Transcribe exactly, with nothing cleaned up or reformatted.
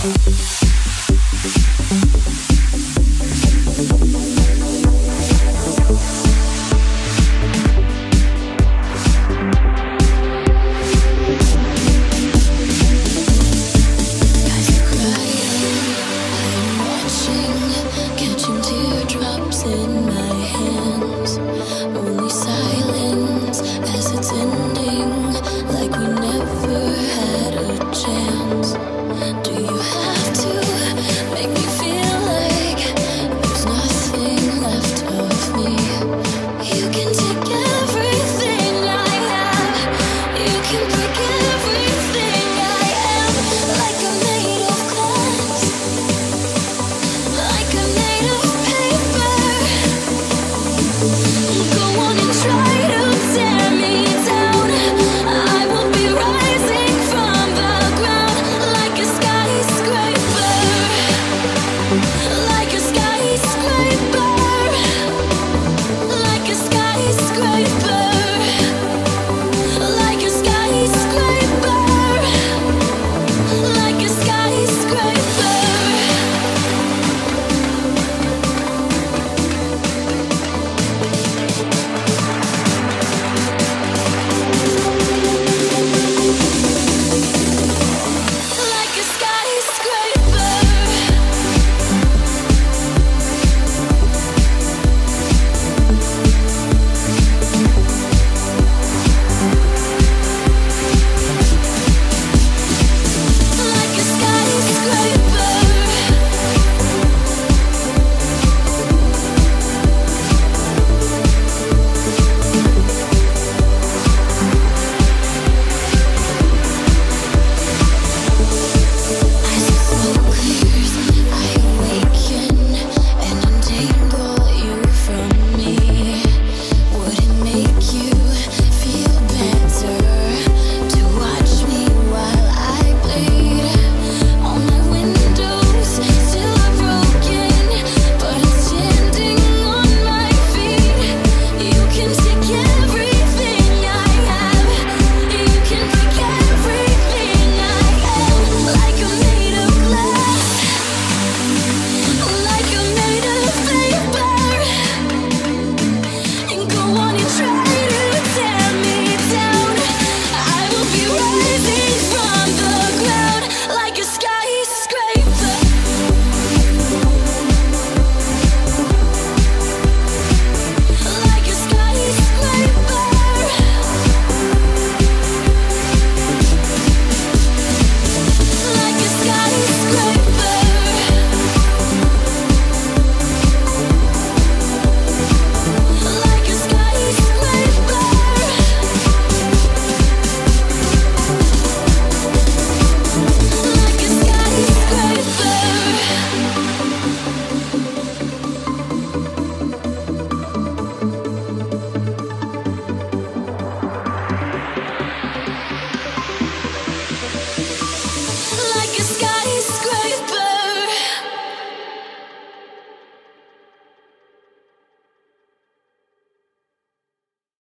Catching teardrops in